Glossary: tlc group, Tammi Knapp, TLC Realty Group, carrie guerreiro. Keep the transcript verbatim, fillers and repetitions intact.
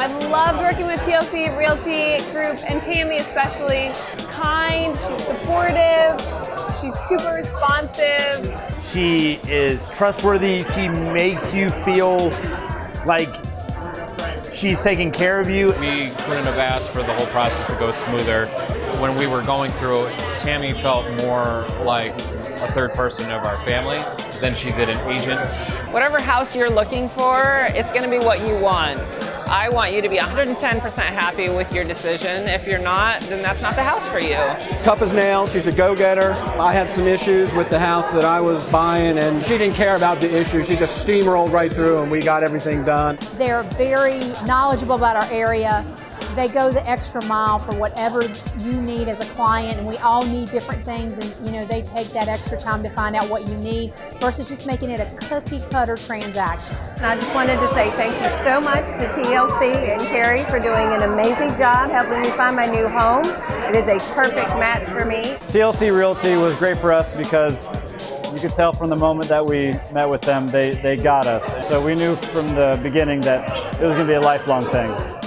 I've loved working with T L C Realty Group and Tammy especially. Kind, she's supportive, she's super responsive. She is trustworthy. She makes you feel like she's taking care of you. We couldn't have asked for the whole process to go smoother. When we were going through it, Tammy felt more like a third person of our family than she did an agent. Whatever house you're looking for, it's going to be what you want. I want you to be one hundred ten percent happy with your decision. If you're not, then that's not the house for you. Tough as nails, she's a go-getter. I had some issues with the house that I was buying, and she didn't care about the issues. She just steamrolled right through, and we got everything done. They're very knowledgeable about our area. They go the extra mile for whatever you need as a client, and we all need different things, and you know, they take that extra time to find out what you need versus just making it a cookie cutter transaction. And I just wanted to say thank you so much to T L C and Carrie for doing an amazing job helping me find my new home. It is a perfect match for me. T L C Realty was great for us because you could tell from the moment that we met with them, they, they got us. So we knew from the beginning that it was going to be a lifelong thing.